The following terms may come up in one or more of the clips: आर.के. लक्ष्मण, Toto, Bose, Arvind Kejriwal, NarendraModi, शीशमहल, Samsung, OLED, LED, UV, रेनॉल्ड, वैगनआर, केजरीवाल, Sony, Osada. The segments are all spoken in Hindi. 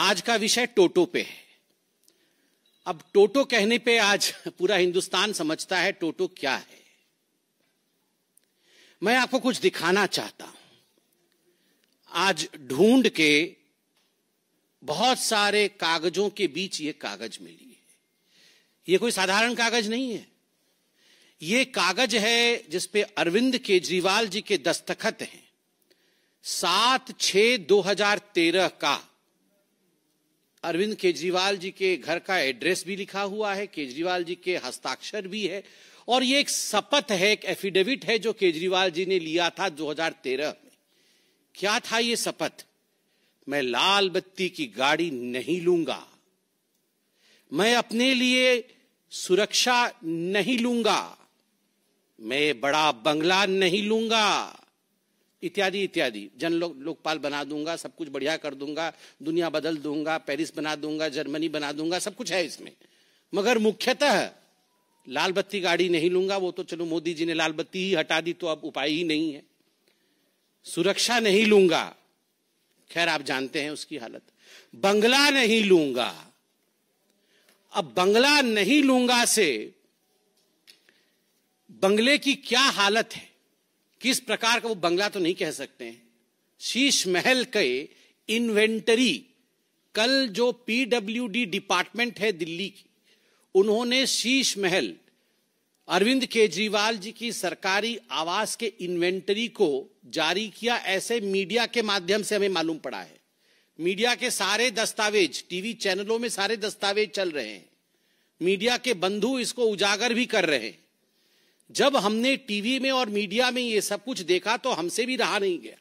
आज का विषय टोटो पे है। अब टोटो कहने पे आज पूरा हिंदुस्तान समझता है टोटो क्या है। मैं आपको कुछ दिखाना चाहता हूं। आज ढूंढ के बहुत सारे कागजों के बीच ये कागज मिली है। ये कोई साधारण कागज नहीं है, ये कागज है जिसपे अरविंद केजरीवाल जी के दस्तखत हैं। 7/6/2013 का अरविंद केजरीवाल जी के घर का एड्रेस भी लिखा हुआ है, केजरीवाल जी के हस्ताक्षर भी है, और ये एक शपथ है, एक एफिडेविट है जो केजरीवाल जी ने लिया था 2013 में। क्या था ये शपथ? मैं लाल बत्ती की गाड़ी नहीं लूंगा, मैं अपने लिए सुरक्षा नहीं लूंगा, मैं बड़ा बंगला नहीं लूंगा, इत्यादि इत्यादि। जन लोकपाल बना दूंगा, सब कुछ बढ़िया कर दूंगा, दुनिया बदल दूंगा, पेरिस बना दूंगा, जर्मनी बना दूंगा, सब कुछ है इसमें, मगर मुख्यतः लाल बत्ती गाड़ी नहीं लूंगा। वो तो चलो मोदी जी ने लाल बत्ती ही हटा दी तो अब उपाय ही नहीं है। सुरक्षा नहीं लूंगा, खैर आप जानते हैं उसकी हालत। बंगला नहीं लूंगा। अब बंगला नहीं लूंगा से बंगले की क्या हालत है, किस प्रकार का, वो बंगला तो नहीं कह सकते हैं। शीशमहल के इन्वेंटरी, कल जो PWD डिपार्टमेंट है दिल्ली की, उन्होंने शीशमहल अरविंद केजरीवाल जी की सरकारी आवास के इन्वेंटरी को जारी किया। ऐसे मीडिया के माध्यम से हमें मालूम पड़ा है, मीडिया के सारे दस्तावेज, टीवी चैनलों में सारे दस्तावेज चल रहे हैं, मीडिया के बंधु इसको उजागर भी कर रहे हैं। जब हमने टीवी में और मीडिया में ये सब कुछ देखा तो हमसे भी रहा नहीं गया।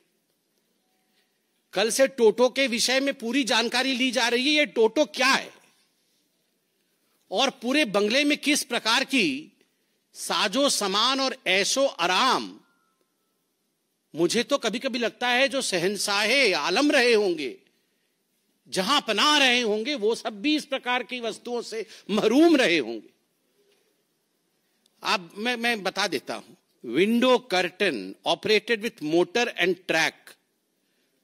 कल से टोटो के विषय में पूरी जानकारी ली जा रही है, ये टोटो क्या है और पूरे बंगले में किस प्रकार की साजो सामान और ऐशो आराम। मुझे तो कभी कभी लगता है जो शहंशाहे आलम रहे होंगे, जहां पनाह रहे होंगे, वो सब भी इस प्रकार की वस्तुओं से महरूम रहे होंगे। आप मैं बता देता हूं, window curtain operated with motor and track,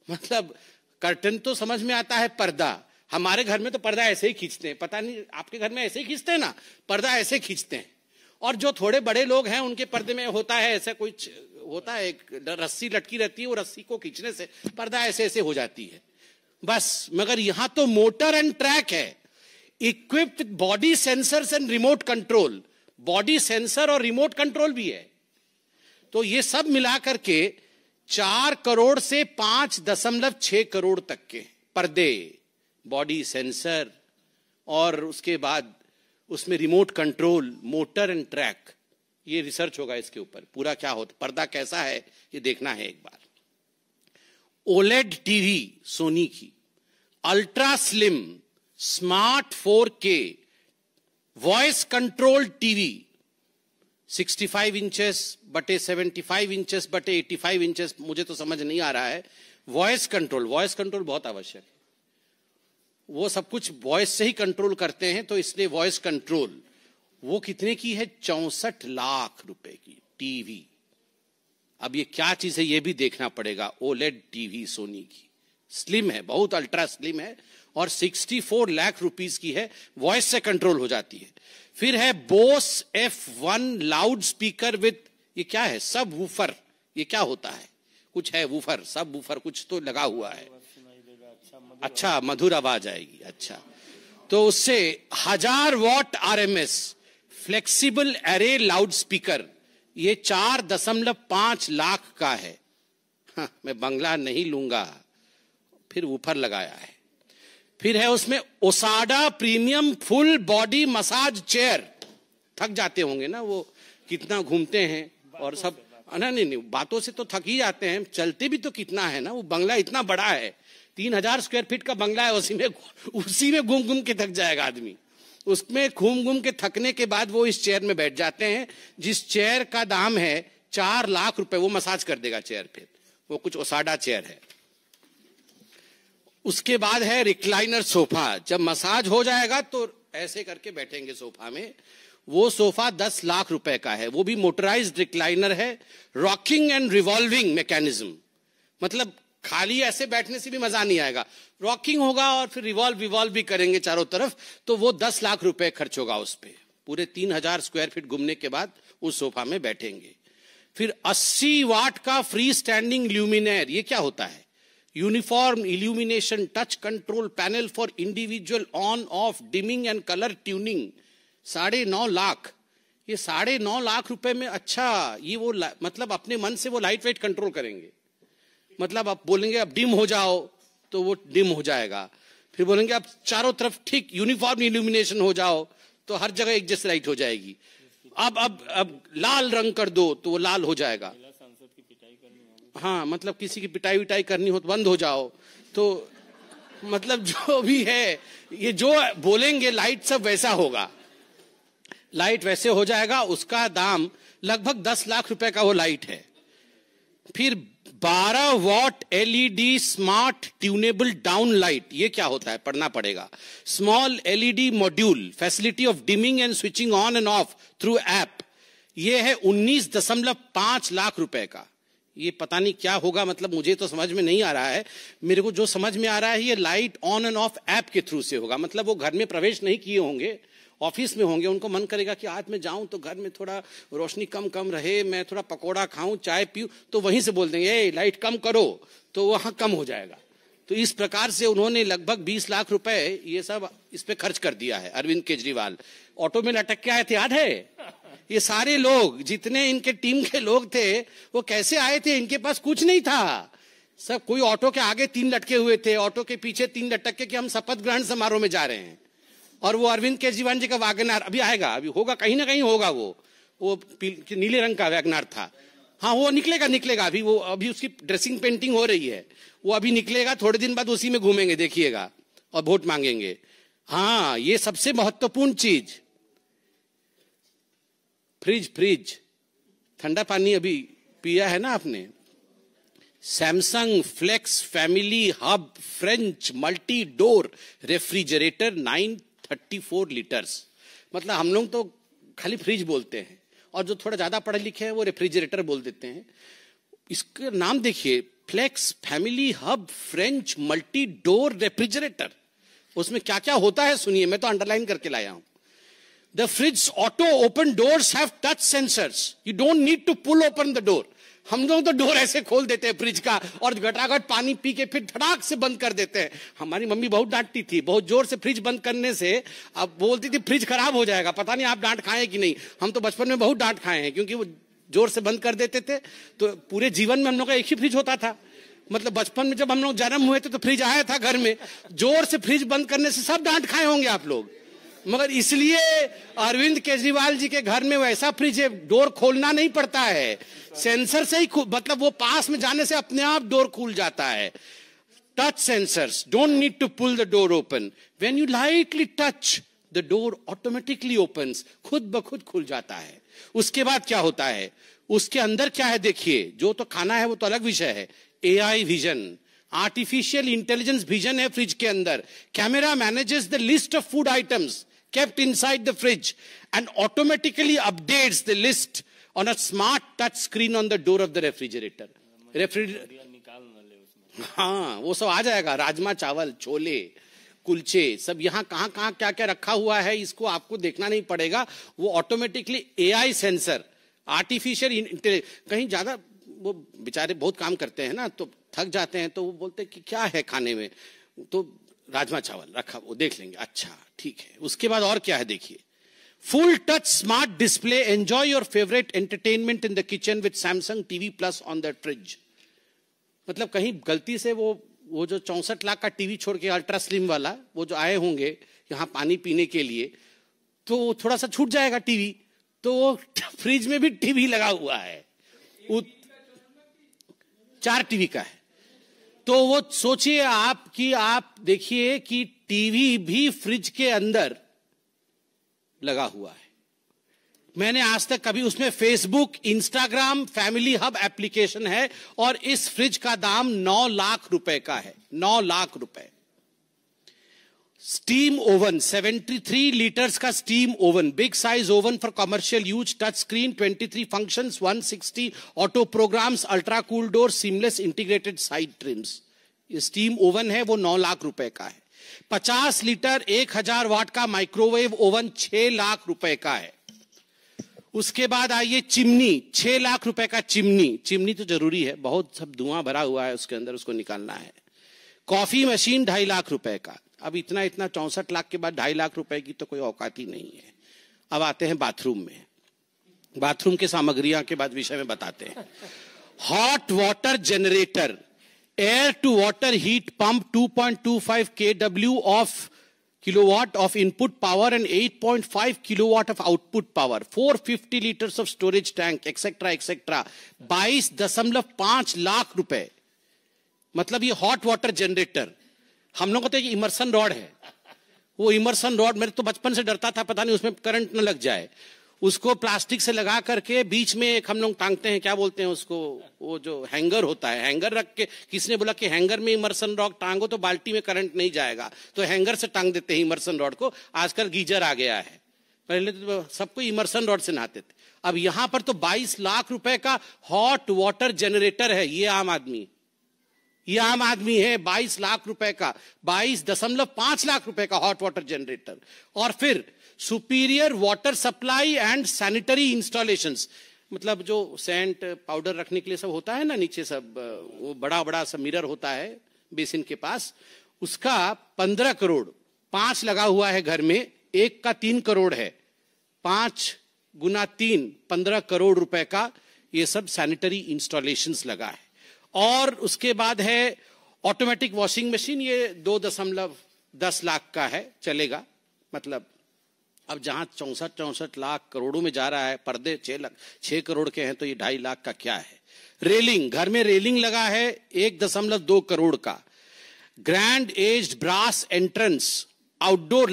मतलब कर्टन तो समझ में आता है पर्दा, हमारे घर में तो पर्दा ऐसे ही खींचते हैं, पता नहीं आपके घर में ऐसे ही खींचते हैं ना, पर्दा ऐसे खींचते हैं। और जो थोड़े बड़े लोग हैं उनके पर्दे में होता है ऐसा कुछ होता है, एक रस्सी लटकी रहती है, वो रस्सी को खींचने से पर्दा ऐसे ऐसे हो जाती है बस। मगर यहां तो मोटर एंड ट्रैक है, equipped body sensors and remote control, body sensor और रिमोट कंट्रोल भी है। तो ये सब मिला करके 4 करोड़ से 5.6 करोड़ तक के पर्दे, बॉडी सेंसर और उसके बाद उसमें remote control, motor and track. ये रिसर्च होगा इसके ऊपर पूरा, क्या होता पर्दा कैसा है ये देखना है एक बार। OLED टीवी सोनी की, ultra slim smart 4K voice control TV 65 inches बटे 75 इंचेस बटे 85 इंचेस, मुझे तो समझ नहीं आ रहा है। वॉइस कंट्रोल बहुत आवश्यक है, वो सब कुछ वॉइस से ही कंट्रोल करते हैं, तो इसलिए वॉइस कंट्रोल। वो कितने की है? 64 लाख रुपए की टीवी। अब ये क्या चीज है ये भी देखना पड़ेगा। OLED टीवी सोनी की, स्लिम है, बहुत अल्ट्रा स्लिम है, और 64 लाख रुपीस की है, वॉइस से कंट्रोल हो जाती है। फिर है Bose F1 loud speaker with, ये क्या है? सब वूफर। ये क्या होता है? कुछ है वूफर, सब वूफर कुछ तो लगा हुआ है, अच्छा मधुर आवाज आएगी। अच्छा, तो उससे 1000 watt RMS flexible array loud speaker, ये 4.5 लाख का है। हाँ, मैं बंगला नहीं लूंगा, फिर वूफर लगाया है। फिर है उसमें ओसाडा premium full body massage chair, थक जाते होंगे ना वो, कितना घूमते हैं और सब, नहीं बातों से तो थक ही जाते हैं, चलते भी तो कितना है ना। वो बंगला इतना बड़ा है, 3000 स्क्वायर फीट का बंगला है, उसी में घूम घूम के थक जाएगा आदमी। उसमें घूम घूम के थकने के बाद वो इस चेयर में बैठ जाते हैं, जिस चेयर का दाम है 4 लाख रुपए। वो मसाज कर देगा चेयर, फिर वो कुछ ओसाडा चेयर है। उसके बाद है रिक्लाइनर सोफा, जब मसाज हो जाएगा तो ऐसे करके बैठेंगे सोफा में। वो सोफा 10 लाख रुपए का है, वो भी मोटराइज्ड रिक्लाइनर है, रॉकिंग एंड रिवॉल्विंग मैकेनिज्म, मतलब खाली ऐसे बैठने से भी मजा नहीं आएगा, रॉकिंग होगा और फिर रिवॉल्व विवॉल्व भी करेंगे चारों तरफ, तो वो 10 लाख रुपए खर्च होगा उस पर। पूरे 3000 स्क्वायर फीट घूमने के बाद उस सोफा में बैठेंगे। फिर 80 वाट का फ्री स्टैंडिंग ल्यूमिनेयर, ये क्या होता है? Uniform illumination touch control panel for individual on off dimming and colour tuning, 9.5 lakh. ये 9.5 लाख रुपए में अच्छा, ये वो मतलब अपने मन से वो लाइट वेट कंट्रोल करेंगे। मतलब आप बोलेंगे अब डिम हो जाओ तो वो डिम हो जाएगा, फिर बोलेंगे अब चारों तरफ ठीक यूनिफॉर्म इल्यूमिनेशन हो जाओ तो हर जगह एक जैसी लाइट हो जाएगी। अब लाल रंग कर दो तो वो लाल हो जाएगा। हाँ, मतलब किसी की पिटाई विटाई करनी हो तो बंद हो जाओ, तो मतलब जो भी है ये जो बोलेंगे लाइट सब वैसा होगा, लाइट वैसे हो जाएगा। उसका दाम लगभग 10 लाख रुपए का वो लाइट है। फिर 12 watt LED smart tunable down light, ये क्या होता है? पढ़ना पड़ेगा। Small LED module facility of dimming and switching on and off through app, ये है 19.5 लाख रुपए का। ये पता नहीं क्या होगा, मतलब मुझे तो समझ में नहीं आ रहा है। मेरे को जो समझ में आ रहा है ये light on and off app के थ्रू से होगा, मतलब वो घर में प्रवेश नहीं किए होंगे, ऑफिस में होंगे, उनको मन करेगा कि आज मैं जाऊं तो घर में थोड़ा रोशनी कम रहे, मैं थोड़ा पकोड़ा खाऊं, चाय पीऊं, तो वहीं से बोल देंगे ए लाइट कम करो, तो वहां कम हो जाएगा। तो इस प्रकार से उन्होंने लगभग 20 लाख रुपए ये सब इस पे खर्च कर दिया है। अरविंद केजरीवाल ऑटो में लटक के आए थे, याद है? ये सारे लोग जितने इनके टीम के लोग थे वो कैसे आए थे? इनके पास कुछ नहीं था, सब कोई ऑटो के आगे 3 लटके हुए थे, ऑटो के पीछे 3 लटक के कि हम शपथ ग्रहण समारोह में जा रहे हैं। और वो अरविंद केजरीवाल जी का वैगनआर अभी आएगा, अभी होगा, कहीं ना कहीं होगा। वो नीले रंग का वैगनआर था, हाँ वो निकलेगा अभी, वो अभी उसकी ड्रेसिंग पेंटिंग हो रही है, वो अभी निकलेगा, थोड़े दिन बाद उसी में घूमेंगे, देखिएगा, और वोट मांगेंगे। हाँ, ये सबसे महत्वपूर्ण चीज फ्रिज। ठंडा पानी अभी पिया है ना आपने? Samsung flex family hub French multi door refrigerator 934 litres. मतलब हम लोग तो खाली फ्रिज बोलते हैं, और जो थोड़ा ज्यादा पढ़े लिखे हैं वो रेफ्रिजरेटर बोल देते हैं। इसका नाम देखिए, flex family hub French multi door refrigerator. उसमें क्या क्या होता है सुनिए, मैं तो अंडरलाइन करके लाया हूं। The fridge auto open doors have touch sensors, you don't need to pull open the door. हम लोग तो डोर ऐसे खोल देते हैं फ्रिज का और घटाघट पानी पी के फिर धड़ाक से बंद कर देते हैं। हमारी मम्मी बहुत डांटती थी, बहुत जोर से फ्रिज बंद करने से। अब बोलती थी फ्रिज खराब हो जाएगा, पता नहीं आप डांट खाए कि नहीं। हम तो बचपन में बहुत डांट खाए हैं, क्योंकि वो जोर से बंद कर देते थे। तो पूरे जीवन में हम लोग का एक ही फ्रिज होता था। मतलब बचपन में जब हम लोग जन्म हुए थे तो फ्रिज आया था घर में। जोर से फ्रिज बंद करने से सब डांट खाए होंगे आप लोग, मगर इसलिए अरविंद केजरीवाल जी के घर में वैसा फ्रिज है, डोर खोलना नहीं पड़ता है, सेंसर से ही, मतलब वो पास में जाने से अपने आप डोर खुल जाता है। Touch sensors, don't need to pull the door open, when you lightly touch the door automatically opens, खुद ब खुद खुल जाता है। उसके बाद क्या होता है, उसके अंदर क्या है देखिए, जो तो खाना है वो तो अलग विषय है। AI vision, artificial intelligence vision है फ्रिज के अंदर। Camera manages the list of food items kept inside the fridge and automatically updates the list on a smart touch screen on the door of the refrigerator. हाँ, वो सब आ जाएगा, राजमा चावल, छोले, कुलचे, सब यहाँ कहाँ क्या क्या रखा हुआ है इसको आपको देखना नहीं पड़ेगा। वो automatically AI sensor, artificial intelligence. कहीं ज्यादा वो बेचारे बहुत काम करते हैं ना, तो थक जाते हैं, तो वो बोलते हैं कि क्या है खाने में, तो राजमा चावल रखा, वो देख लेंगे, अच्छा ठीक है। उसके बाद और क्या है देखिए, full touch smart display, enjoy your favourite entertainment in the kitchen with Samsung TV plus on the fridge. मतलब कहीं गलती से वो जो 64 लाख का टीवी छोड़ के अल्ट्रा स्लिम वाला, वो जो आए होंगे यहाँ पानी पीने के लिए, तो थोड़ा सा छूट जाएगा टीवी, तो वो फ्रिज में भी टीवी लगा हुआ है, 4 टीवी का है। तो वो सोचिए आप कि आप देखिए कि टीवी भी फ्रिज के अंदर लगा हुआ है। मैंने आज तक कभी, उसमें Facebook, Instagram, family hub application है, और इस फ्रिज का दाम 9 लाख रुपए का है, 9 लाख रुपए। स्टीम ओवन 73 लीटर्स का steam oven, big size oven for commercial use, touch screen, 23 functions, 160 auto programmes, ultra cool door, seamless integrated side trims. ये स्टीम ओवन है, वो 9 लाख रुपए का है। 50 लीटर 1000 वाट का माइक्रोवेव ओवन 6 लाख रुपए का है। उसके बाद आइए चिमनी, 6 लाख रुपए का चिमनी। चिमनी तो जरूरी है, बहुत सब धुआं भरा हुआ है उसके अंदर, उसको निकालना है। कॉफी मशीन 2.5 लाख रुपए का। अब इतना इतना 64 लाख के बाद 2.5 लाख रुपए की तो कोई औकात ही नहीं है। अब आते हैं बाथरूम में, बाथरूम के सामग्रियां के बाद विषय में बताते हैं। Hot water generator, air to water heat pump, 2.25 kW of kilowatt of input power and 8.5 kilowatt of output power, 450 liters of storage tank, etc., etc. 22.5 lakh रुपए। मतलब ये हॉट वाटर जनरेटर, हम लोगों को तो एक इमर्सन रॉड है, वो इमर्सन रॉड, मैं तो बचपन से डरता था, पता नहीं उसमें करंट न लग जाए, उसको प्लास्टिक से लगा करके बीच में एक हम लोग टांगते हैं, क्या बोलते हैं उसको, वो जो हैंगर होता है, हैंगर रख के, किसने बोला कि हैंगर में इमर्सन रॉड टांगो तो बाल्टी में करंट नहीं जाएगा, तो हैंगर से टांग देते हैं इमर्सन रॉड को। आजकल गीजर आ गया है, पहले तो सबको इमर्सन रॉड से नहाते थे। अब यहां पर तो 22 लाख रुपए का हॉट वाटर जनरेटर है। ये आम आदमी, ये आम आदमी है, 22 लाख रुपए का, 22.5 लाख रुपए का हॉट वाटर जनरेटर। और फिर superior water supply and sanitary installations, मतलब जो सेंट पाउडर रखने के लिए सब होता है ना नीचे, सब वो बड़ा बड़ा सा मिरर होता है बेसिन के पास, उसका 15 करोड़, 5 लगा हुआ है घर में, एक का 3 करोड़ है, 5 गुना 3, 15 करोड़ रुपए का ये सब सैनिटरी इंस्टॉलेशंस लगा है। और उसके बाद है ऑटोमेटिक वॉशिंग मशीन, ये 2.10 लाख का है, चलेगा। मतलब अब जहां 64 लाख करोड़ों में जा रहा है, पर्दे 6 करोड़ के हैं, तो ये 2.5 लाख का क्या है। रेलिंग, घर में रेलिंग लगा है 1.2 करोड़ का। Grand aged brass entrance, outdoor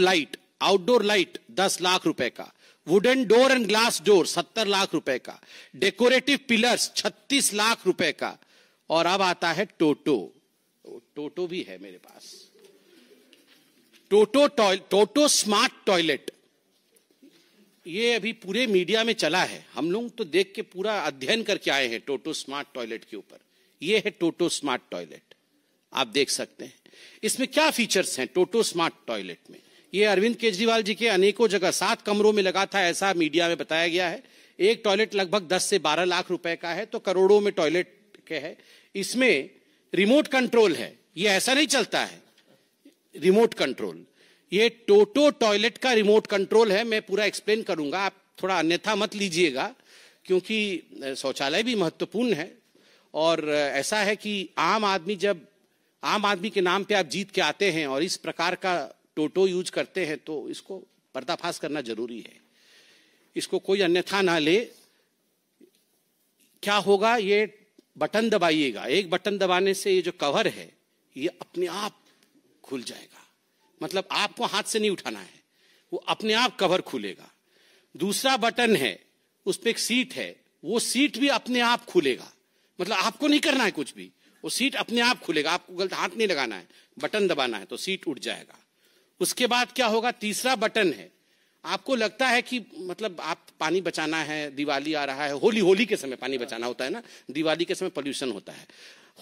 light, 10 lakh रुपए का। Wooden door and glass door 70 lakh रुपए का। डेकोरेटिव पिलर्स 36 लाख रुपए का। और अब आता है टोटो, टोटो भी है मेरे पास, टोटो स्मार्ट टॉयलेट। ये अभी पूरे मीडिया में चला है, हम लोग तो देख के पूरा अध्ययन करके आए हैं टोटो स्मार्ट टॉयलेट के ऊपर। ये है टोटो स्मार्ट टॉयलेट, आप देख सकते हैं इसमें क्या फीचर्स हैं टोटो स्मार्ट टॉयलेट में। ये अरविंद केजरीवाल जी के अनेकों जगह 7 कमरों में लगा था, ऐसा मीडिया में बताया गया है। एक टॉयलेट लगभग 10 से 12 लाख रुपए का है, तो करोड़ों में टॉयलेट के है। इसमें रिमोट कंट्रोल है, ये ऐसा नहीं चलता है, रिमोट कंट्रोल। ये टोटो टॉयलेट का रिमोट कंट्रोल है, मैं पूरा एक्सप्लेन करूंगा, आप थोड़ा अन्यथा मत लीजिएगा, क्योंकि शौचालय भी महत्वपूर्ण है। और ऐसा है कि आम आदमी के नाम पे आप जीत के आते हैं और इस प्रकार का टोटो यूज करते हैं, तो इसको पर्दाफाश करना जरूरी है, इसको कोई अन्यथा ना ले। क्या होगा, ये बटन दबाइएगा, एक बटन दबाने से ये जो कवर है ये अपने आप खुल जाएगा, मतलब आपको हाथ से नहीं उठाना है, वो अपने आप कवर खुलेगा। दूसरा बटन है, उस पर एक सीट है, वो सीट भी अपने आप खुलेगा, मतलब आपको नहीं करना है कुछ भी, वो सीट अपने आप खुलेगा, आपको गलत हाथ नहीं लगाना है, बटन दबाना है तो सीट उठ जाएगा। उसके बाद क्या होगा, तीसरा बटन है, आपको लगता है कि मतलब आप पानी बचाना है, दिवाली आ रहा है, होली के समय पानी बचाना होता है ना, दिवाली के समय पॉल्यूशन होता है,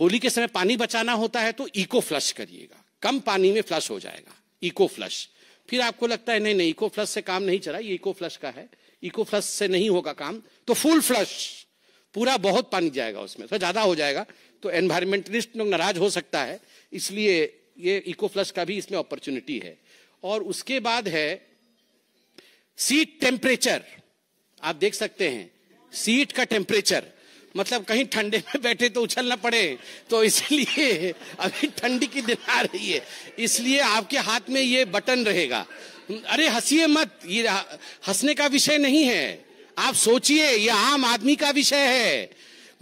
होली के समय पानी बचाना होता है, तो इको फ्लश करिएगा, कम पानी में फ्लश हो जाएगा, इको फ्लश। फिर आपको लगता है नहीं, इको फ्लश से काम नहीं चला, ये इको फ्लश का है, इको फ्लश से नहीं होगा काम, तो फुल फ्लश, पूरा बहुत पानी जाएगा उसमें, तो ज्यादा हो जाएगा, तो एनवायरमेंटलिस्ट लोग नाराज हो सकता है, इसलिए ये इको फ्लश का भी इसमें अपॉर्चुनिटी है। और उसके बाद है सीट टेम्परेचर, आप देख सकते हैं सीट का टेम्परेचर, मतलब कहीं ठंडे में बैठे तो उछलना पड़े, तो इसलिए अभी ठंडी की दिन आ रही है, इसलिए आपके हाथ में ये बटन रहेगा। अरे हंसिए मत, ये हंसने का विषय नहीं है, आप सोचिए, ये आम आदमी का विषय है।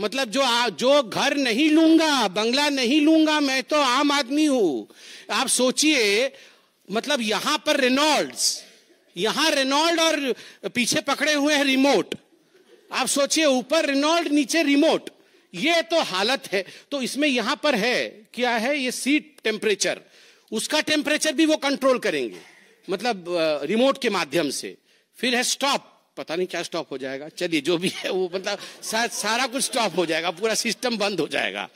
मतलब जो घर नहीं लूंगा, बंगला नहीं लूंगा, मैं तो आम आदमी हूं, आप सोचिए। मतलब यहां पर रेनॉल्ड्स, यहां रेनॉल्ड और पीछे पकड़े हुए हैं रिमोट, आप सोचिए, ऊपर रेनॉल्ड नीचे रिमोट, ये तो हालत है। तो इसमें यहां पर है, क्या है, ये सीट टेम्परेचर, उसका टेम्परेचर भी वो कंट्रोल करेंगे, मतलब रिमोट के माध्यम से। फिर है स्टॉप, पता नहीं क्या स्टॉप हो जाएगा, चलिए जो भी है वो, मतलब सारा कुछ स्टॉप हो जाएगा, पूरा सिस्टम बंद हो जाएगा।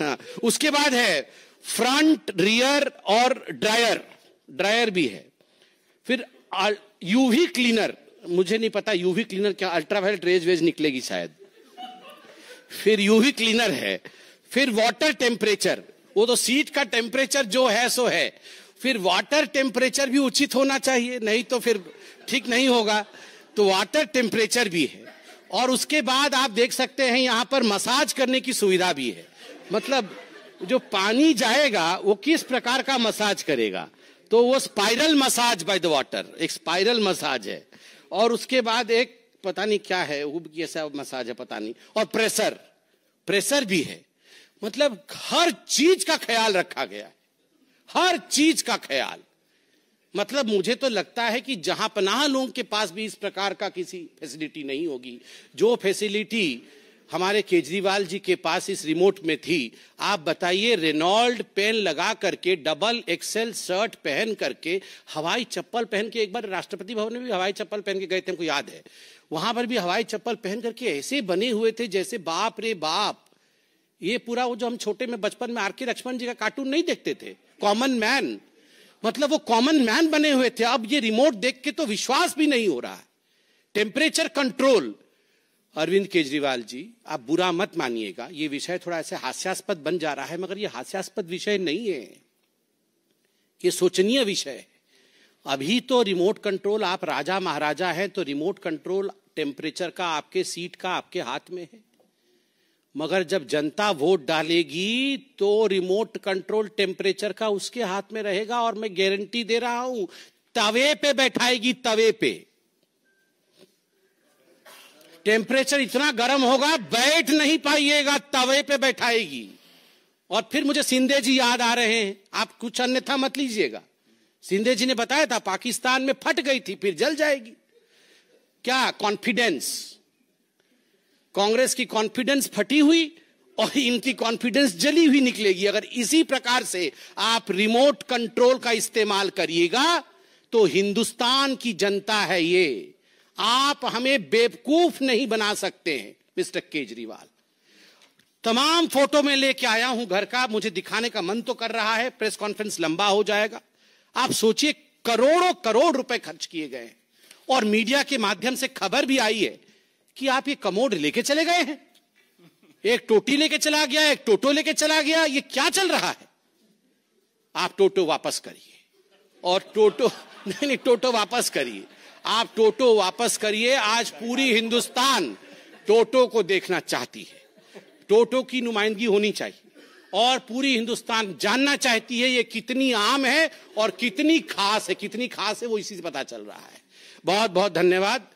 हाँ। उसके बाद है फ्रंट, रियर और ड्रायर भी है। फिर यूवी क्लीनर, मुझे नहीं पता यूवी क्लीनर क्या, अल्ट्रावायलेट रेज वेज निकलेगी शायद। फिर यूवी क्लीनर है, फिर वाटर टेम्परेचर, वो तो सीट का टेम्परेचर जो है सो है। फिर वाटर टेम्परेचर भी उचित होना चाहिए, नहीं तो फिर ठीक नहीं होगा, तो वाटर टेम्परेचर भी है। और उसके बाद आप देख सकते हैं यहाँ पर मसाज करने की सुविधा भी है, मतलब जो पानी जाएगा वो किस प्रकार का मसाज करेगा, तो वो spiral massage by the water, एक स्पाइरल मसाज है। और उसके बाद एक पता नहीं क्या है, वो कैसा मसाज है पता नहीं। और प्रेशर भी है, मतलब हर चीज का ख्याल रखा गया है, हर चीज का ख्याल। मतलब मुझे तो लगता है कि जहां पनाह लोगों के पास भी इस प्रकार का किसी फैसिलिटी नहीं होगी। जो फैसिलिटी हमारे केजरीवाल जी के पास इस रिमोट में थी, आप बताइए रेनॉल्ड पेन लगा करके, डबल एक्सेल शर्ट पहन करके, हवाई चप्पल पहन के, एक बार राष्ट्रपति भवन में भी हवाई चप्पल पहन के गए थे, हमको याद है, वहां पर भी हवाई चप्पल पहन करके ऐसे बने हुए थे जैसे बाप रे बाप। ये पूरा वो जो हम छोटे में बचपन में आर.के. लक्ष्मण जी का कार्टून नहीं देखते थे, कॉमन मैन, मतलब वो कॉमन मैन बने हुए थे। अब ये रिमोट देख के तो विश्वास भी नहीं हो रहा है। टेम्परेचर कंट्रोल, अरविंद केजरीवाल जी आप बुरा मत मानिएगा, ये विषय थोड़ा ऐसे हास्यास्पद बन जा रहा है, मगर ये हास्यास्पद विषय नहीं है, ये सोचनीय विषय है। अभी तो रिमोट कंट्रोल, आप राजा महाराजा हैं तो रिमोट कंट्रोल टेम्परेचर का, आपके सीट का आपके हाथ में है, मगर जब जनता वोट डालेगी तो रिमोट कंट्रोल टेम्परेचर का उसके हाथ में रहेगा। और मैं गारंटी दे रहा हूं, तवे पे बैठाएगी, तवे पे टेम्परेचर इतना गर्म होगा बैठ नहीं पाइएगा, तवे पे बैठाएगी। और फिर मुझे सिंधे जी याद आ रहे हैं, आप कुछ अन्यथा मत लीजिएगा, सिंधे जी ने बताया था पाकिस्तान में फट गई थी, फिर जल जाएगी। क्या कॉन्फिडेंस, कांग्रेस की कॉन्फिडेंस फटी हुई और इनकी कॉन्फिडेंस जली हुई निकलेगी। अगर इसी प्रकार से आप रिमोट कंट्रोल का इस्तेमाल करिएगा तो हिंदुस्तान की जनता है ये, आप हमें बेवकूफ नहीं बना सकते हैं। मिस्टर केजरीवाल, तमाम फोटो में लेके आया हूं घर का, मुझे दिखाने का मन तो कर रहा है, प्रेस कॉन्फ्रेंस लंबा हो जाएगा। आप सोचिए करोड़ों करोड़ रुपए खर्च किए गए और मीडिया के माध्यम से खबर भी आई है कि आप ये कमोड लेके चले गए हैं, एक टोटी लेके चला गया, एक टोटो लेके चला गया, ये क्या चल रहा है। आप टोटो वापस करिए, और टोटो नहीं, टोटो वापस करिए, आप टोटो वापस करिए। आज पूरी हिंदुस्तान टोटो को देखना चाहती है, टोटो की नुमाइंदगी होनी चाहिए, और पूरी हिंदुस्तान जानना चाहती है ये कितनी आम है और कितनी खास है, कितनी खास है वो इसी से पता चल रहा है। बहुत बहुत धन्यवाद।